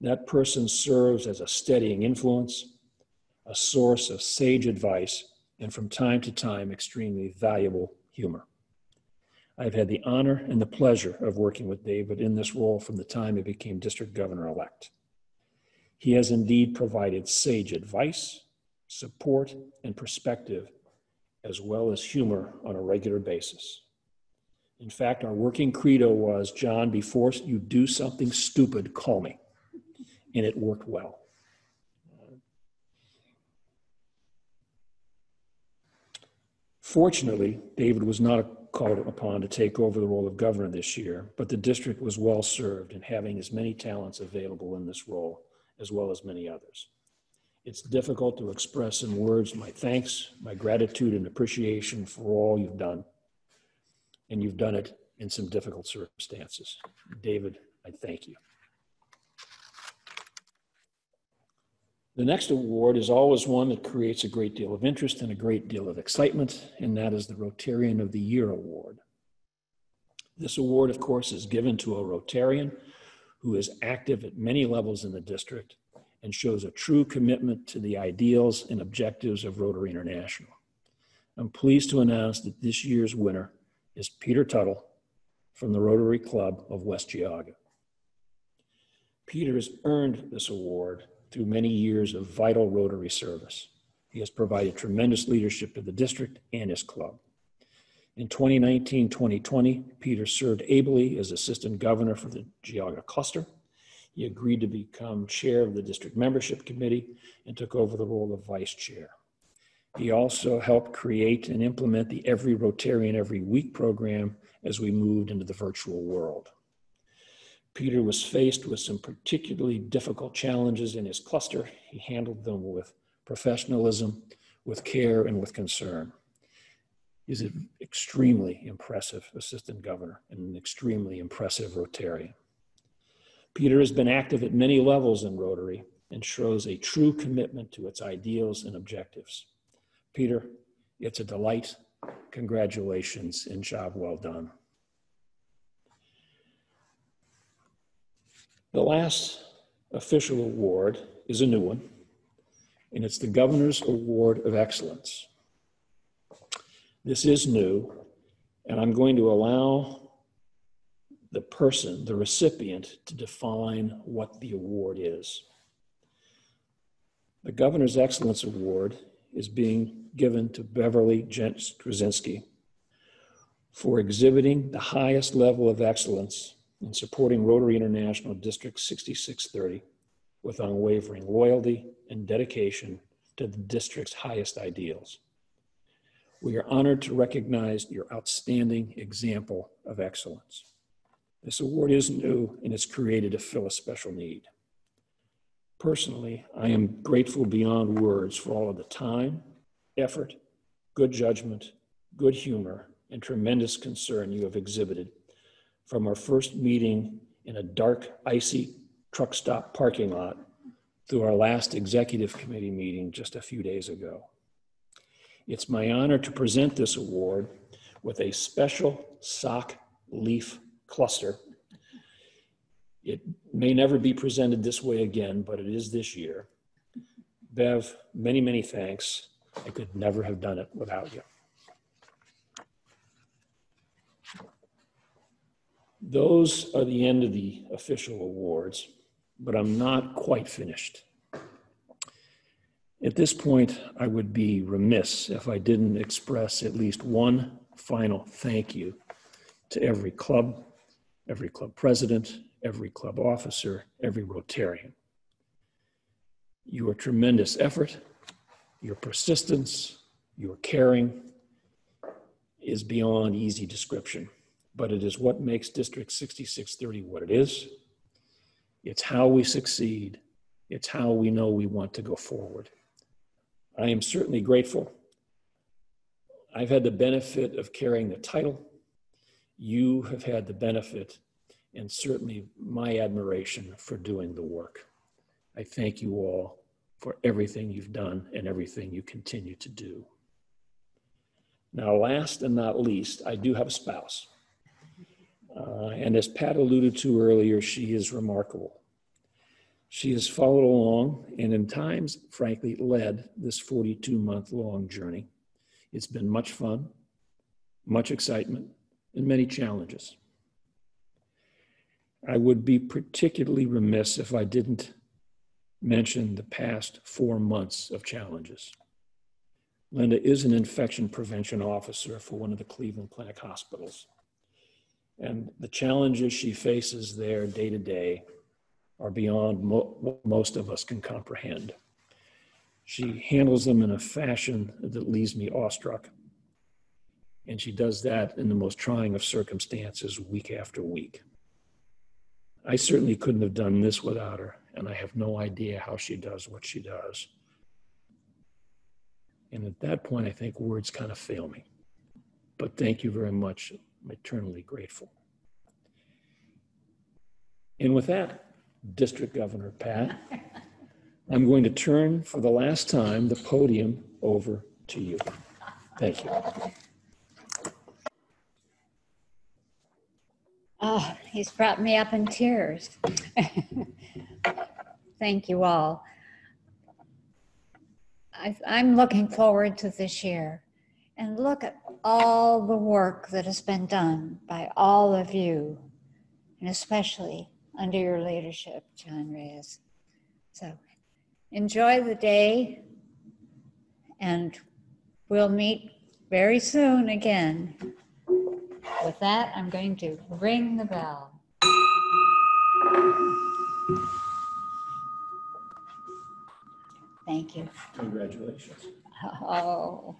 That person serves as a steadying influence, a source of sage advice, and from time to time, extremely valuable humor. I've had the honor and the pleasure of working with David in this role from the time he became district governor-elect. He has indeed provided sage advice, support, and perspective, as well as humor on a regular basis. In fact, our working credo was, "John, before you do something stupid, call me." And it worked well. Fortunately, David was not called upon to take over the role of governor this year, but the district was well served in having as many talents available in this role, as well as many others. It's difficult to express in words my thanks, my gratitude and appreciation for all you've done, and you've done it in some difficult circumstances. David, I thank you. The next award is always one that creates a great deal of interest and a great deal of excitement, and that is the Rotarian of the Year Award. This award, of course, is given to a Rotarian who is active at many levels in the district and shows a true commitment to the ideals and objectives of Rotary International. I'm pleased to announce that this year's winner is Peter Tuttle from the Rotary Club of West Geauga. Peter has earned this award through many years of vital Rotary service. He has provided tremendous leadership to the district and his club. In 2019-2020, Peter served ably as assistant governor for the Geauga cluster. He agreed to become chair of the district membership committee and took over the role of vice chair. He also helped create and implement the Every Rotarian Every Week program as we moved into the virtual world. Peter was faced with some particularly difficult challenges in his cluster. He handled them with professionalism, with care, and with concern. He's an extremely impressive assistant governor and an extremely impressive Rotarian. Peter has been active at many levels in Rotary and shows a true commitment to its ideals and objectives. Peter, it's a delight. Congratulations and job well done. The last official award is a new one, and it's the Governor's Award of Excellence. This is new, and I'm going to allow the person, the recipient, to define what the award is. The Governor's Excellence Award is being given to Beverly Skrzynski for exhibiting the highest level of excellence in supporting Rotary International District 6630 with unwavering loyalty and dedication to the district's highest ideals. We are honored to recognize your outstanding example of excellence. This award is new and it's created to fill a special need. Personally, I am grateful beyond words for all of the time, effort, good judgment, good humor, and tremendous concern you have exhibited from our first meeting in a dark, icy truck stop parking lot through our last executive committee meeting just a few days ago. It's my honor to present this award with a special sock leaf cluster. It may never be presented this way again, but it is this year. Bev, many, many thanks. I could never have done it without you. Those are the end of the official awards, but I'm not quite finished. At this point, I would be remiss if I didn't express at least one final thank you to every club president, every club officer, every Rotarian. Your tremendous effort, your persistence, your caring is beyond easy description, but it is what makes District 6630 what it is. It's how we succeed. It's how we know we want to go forward. I am certainly grateful. I've had the benefit of carrying the title. You have had the benefit, and certainly my admiration for doing the work. I thank you all for everything you've done and everything you continue to do. Now, last and not least, I do have a spouse. And as Pat alluded to earlier, she is remarkable. She has followed along and in times, frankly, led this 42-month-long journey. It's been much fun, much excitement, and many challenges. I would be particularly remiss if I didn't mention the past 4 months of challenges. Linda is an infection prevention officer for one of the Cleveland Clinic hospitals. And the challenges she faces there day to day are beyond what most of us can comprehend. She handles them in a fashion that leaves me awestruck. And she does that in the most trying of circumstances week after week. I certainly couldn't have done this without her, and I have no idea how she does what she does. And at that point, I think words kind of fail me. But thank you very much. I'm eternally grateful. And with that, District Governor Pat, I'm going to turn for the last time the podium over to you. Thank you. Oh, he's brought me up in tears. Thank you all. I'm looking forward to this year. And look at all the work that has been done by all of you, and especially under your leadership, John Reyes. So enjoy the day, and we'll meet very soon again. With that, I'm going to ring the bell. Thank you. Congratulations. Oh.